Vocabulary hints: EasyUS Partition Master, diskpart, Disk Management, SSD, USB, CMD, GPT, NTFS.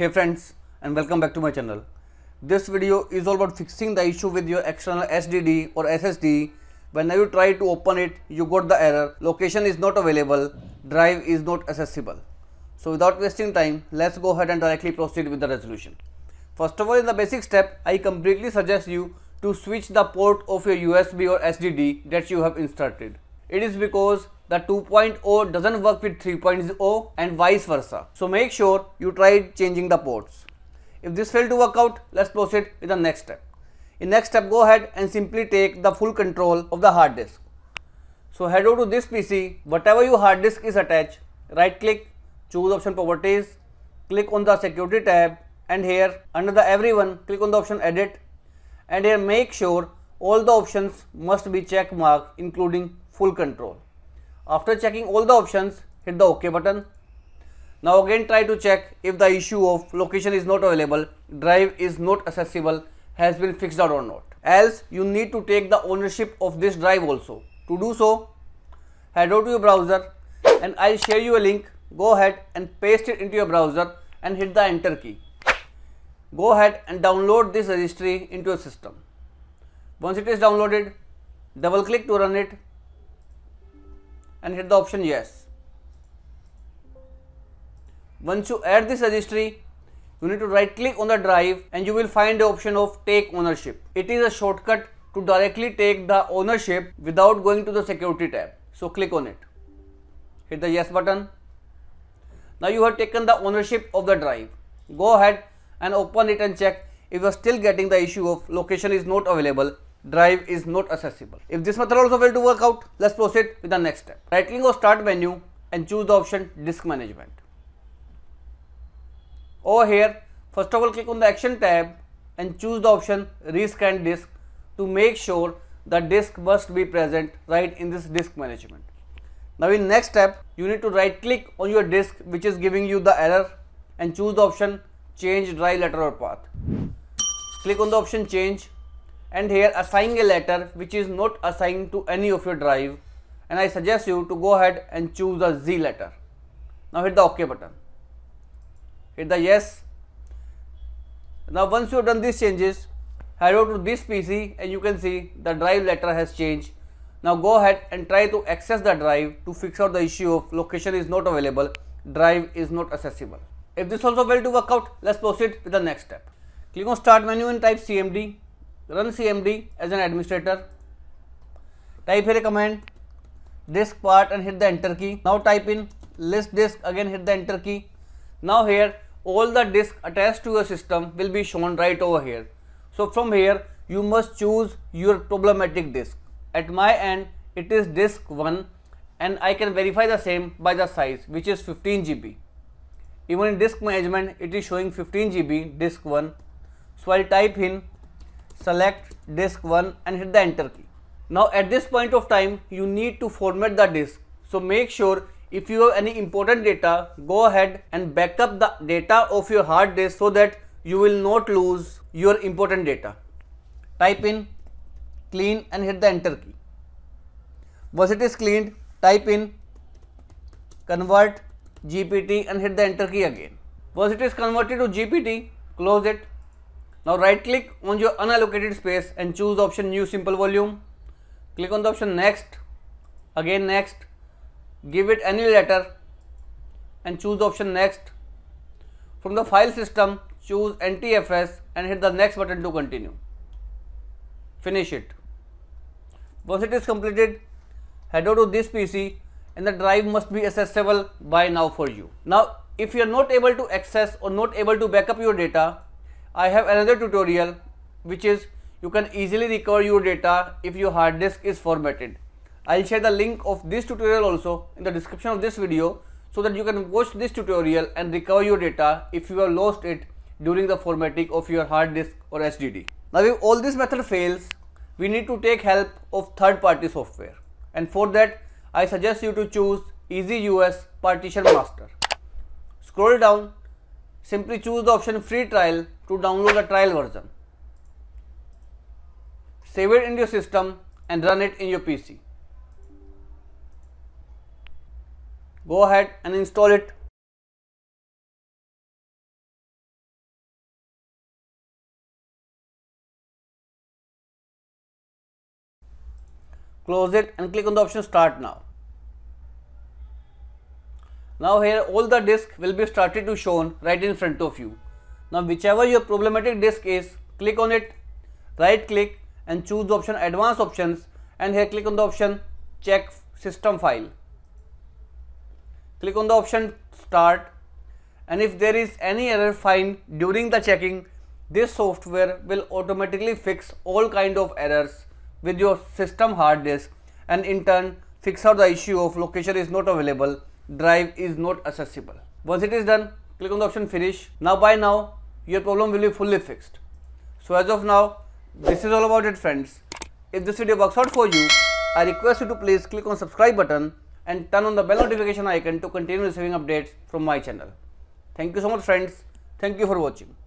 Hey friends, and welcome back to my channel. This video is all about fixing the issue with your external SSD or SSD. Whenever you try to open it, you got the error, location is not available, drive is not accessible. So without wasting time, let's go ahead and directly proceed with the resolution. First of all, in the basic step, I completely suggest you to switch the port of your USB or SSD that you have inserted. It is because the 2.0 doesn't work with 3.0 and vice versa. So make sure you try changing the ports. If this failed to work out, let's proceed with the next step. In next step, go ahead and simply take the full control of the hard disk. So head over to this PC, whatever your hard disk is attached, right click, choose option properties, click on the security tab, and here under the everyone, click on the option edit, and here make sure all the options must be check marked, including full control. After checking all the options, hit the OK button. Now again try to check if the issue of location is not available, drive is not accessible has been fixed out or not. Else you need to take the ownership of this drive also. To do so, head over to your browser and I'll share you a link. Go ahead and paste it into your browser and hit the enter key. Go ahead and download this registry into your system. Once it is downloaded, double click to run it and hit the option yes. Once you add this registry, you need to right click on the drive and you will find the option of take ownership. It is a shortcut to directly take the ownership without going to the security tab. So click on it, hit the yes button. Now you have taken the ownership of the drive. Go ahead and open it and check if you are still getting the issue of location is not available, drive is not accessible. If this method also failed to work out, let's proceed with the next step. Right click on start menu and choose the option disk management. Over here, first of all click on the action tab and choose the option rescan disk to make sure the disk must be present right in this disk management. Now in next step, you need to right click on your disk which is giving you the error and choose the option change drive letter or path. Click on the option change and here assign a letter which is not assigned to any of your drive, and I suggest you to go ahead and choose the Z letter. Now hit the OK button. Hit the yes. Now once you have done these changes, head over to this PC and you can see the drive letter has changed. Now go ahead and try to access the drive to fix out the issue of location is not available, drive is not accessible. If this also failed to work out, let's proceed with the next step. Click on start menu and type CMD. Run CMD as an administrator. Type here a command diskpart and hit the enter key. Now type in list disk, again hit the enter key. Now here all the disks attached to your system will be shown right over here. So from here you must choose your problematic disk. At my end it is disk 1 and I can verify the same by the size which is 15 GB. Even in disk management it is showing 15 GB disk 1. So I'll type in select disk 1 and hit the enter key. Now at this point of time you need to format the disk. So make sure if you have any important data, go ahead and backup the data of your hard disk so that you will not lose your important data. Type in clean and hit the enter key. Once it is cleaned, type in convert GPT and hit the enter key again. Once it is converted to GPT, close it. Now right click on your unallocated space and choose the option new simple volume. Click on the option next, again next. Give it any letter and choose the option next. From the file system, choose NTFS and hit the next button to continue. Finish it. Once it is completed, head over to this PC and the drive must be accessible by now for you. Now if you are not able to access or not able to backup your data, I have another tutorial which is you can easily recover your data if your hard disk is formatted. I'll share the link of this tutorial also in the description of this video so that you can watch this tutorial and recover your data if you have lost it during the formatting of your hard disk or SSD. Now if all this method fails, we need to take help of third party software, and for that I suggest you to choose EasyUS Partition Master. Scroll down, simply choose the option free trial to download the trial version. Save it in your system and run it in your PC. Go ahead and install it. close it and click on the option start now. Now here all the disk will be started to shown right in front of you. Now whichever your problematic disk is, click on it, right click and choose the option advanced options, and here click on the option check system file. Click on the option start, and if there is any error find during the checking, this software will automatically fix all kind of errors with your system hard disk, and in turn fix out the issue of location is not available, drive is not accessible. Once it is done, click on the option finish. Now by now your problem will be fully fixed. So as of now, this is all about it, friends. If this video works out for you, I request you to please click on subscribe button and turn on the bell notification icon to continue receiving updates from my channel. Thank you so much, friends. Thank you for watching.